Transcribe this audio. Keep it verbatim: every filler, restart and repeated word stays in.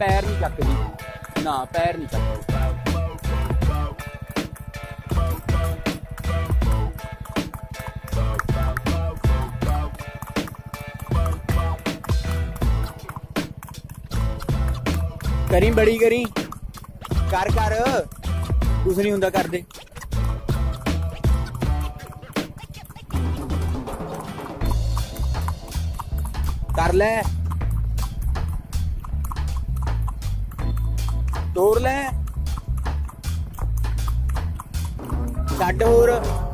पैर नहीं चकदी ना, पैर नहीं चकदी। करी बड़ी करी कर कर कुछ नहीं हुंदा कर दे। कर ले तोड़ ले, छड्ड होर।